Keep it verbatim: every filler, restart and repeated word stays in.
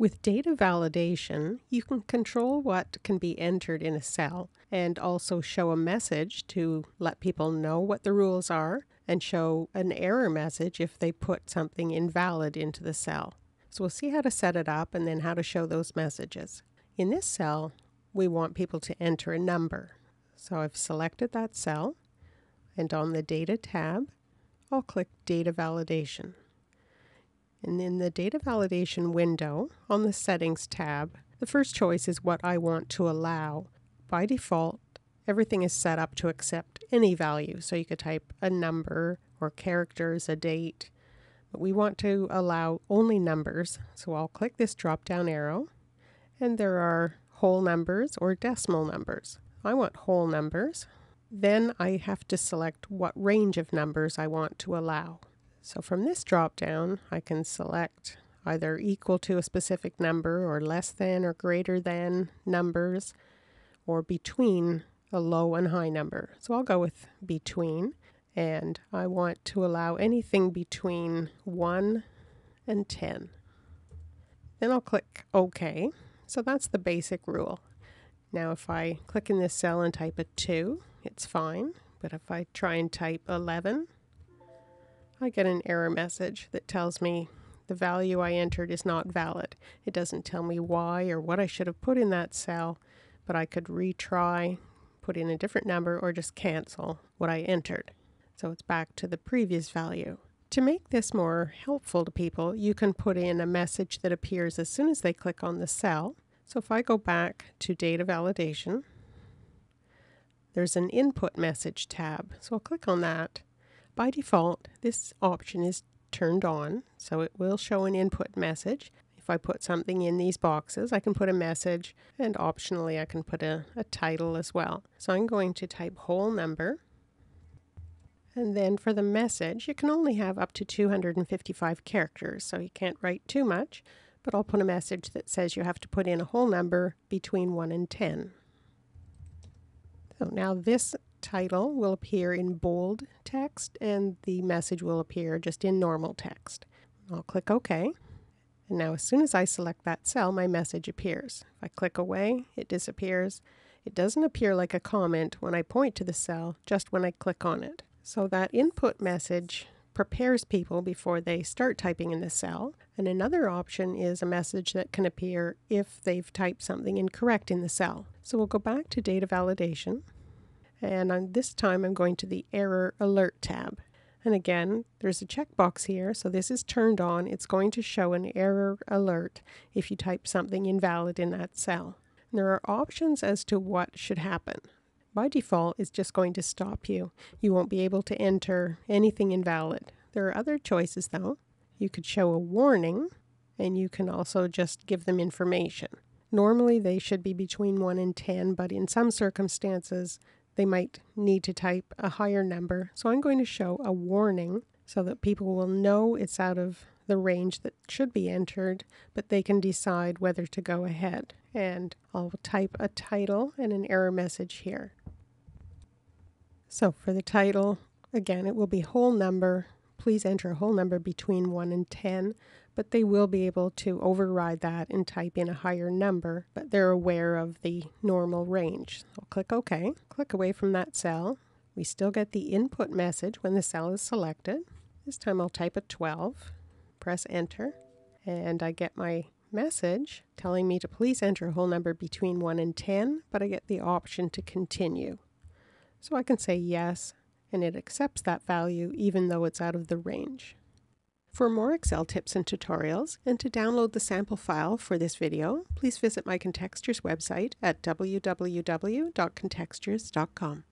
With data validation, you can control what can be entered in a cell and also show a message to let people know what the rules are and show an error message if they put something invalid into the cell. So we'll see how to set it up and then how to show those messages. In this cell, we want people to enter a number. So I've selected that cell, and on the Data tab, I'll click Data Validation. And in the Data Validation window, on the Settings tab, the first choice is what I want to allow. By default, everything is set up to accept any value. So you could type a number or characters, a date, but we want to allow only numbers. So I'll click this drop-down arrow, and there are whole numbers or decimal numbers. I want whole numbers. Then I have to select what range of numbers I want to allow. So from this drop-down, I can select either equal to a specific number or less than or greater than numbers, or between a low and high number. So I'll go with between, and I want to allow anything between one and ten. Then I'll click OK. So that's the basic rule. Now if I click in this cell and type a two, it's fine, but if I try and type eleven, I get an error message that tells me the value I entered is not valid. It doesn't tell me why or what I should have put in that cell, but I could retry, put in a different number, or just cancel what I entered. So it's back to the previous value. To make this more helpful to people, you can put in a message that appears as soon as they click on the cell. So if I go back to Data Validation, there's an Input Message tab. So I'll click on that. By default, this option is turned on, so it will show an input message. If I put something in these boxes, I can put a message, and optionally I can put a, a title as well. So I'm going to type whole number. And then for the message, you can only have up to two hundred fifty-five characters, so you can't write too much. But I'll put a message that says you have to put in a whole number between one and ten. So now this title will appear in bold text, and the message will appear just in normal text. I'll click OK. And now as soon as I select that cell, my message appears. If I click away, it disappears. It doesn't appear like a comment when I point to the cell, just when I click on it. So that input message prepares people before they start typing in the cell. And another option is a message that can appear if they've typed something incorrect in the cell. So we'll go back to Data Validation, and on this time I'm going to the Error Alert tab. And again, there's a checkbox here, so this is turned on. It's going to show an error alert if you type something invalid in that cell. And there are options as to what should happen. By default, it's just going to stop you. You won't be able to enter anything invalid. There are other choices though. You could show a warning, and you can also just give them information. Normally they should be between one and ten, but in some circumstances they might need to type a higher number. So I'm going to show a warning so that people will know it's out of the range that should be entered, but they can decide whether to go ahead. And I'll type a title and an error message here. So for the title, again, it will be whole number. Please enter a whole number between one and ten, but they will be able to override that and type in a higher number, but they're aware of the normal range. I'll click OK, click away from that cell. We still get the input message when the cell is selected. This time I'll type a twelve, press Enter, and I get my message telling me to please enter a whole number between one and ten, but I get the option to continue. So I can say yes, and it accepts that value even though it's out of the range. For more Excel tips and tutorials, and to download the sample file for this video, please visit my Contextures website at w w w dot contextures dot com.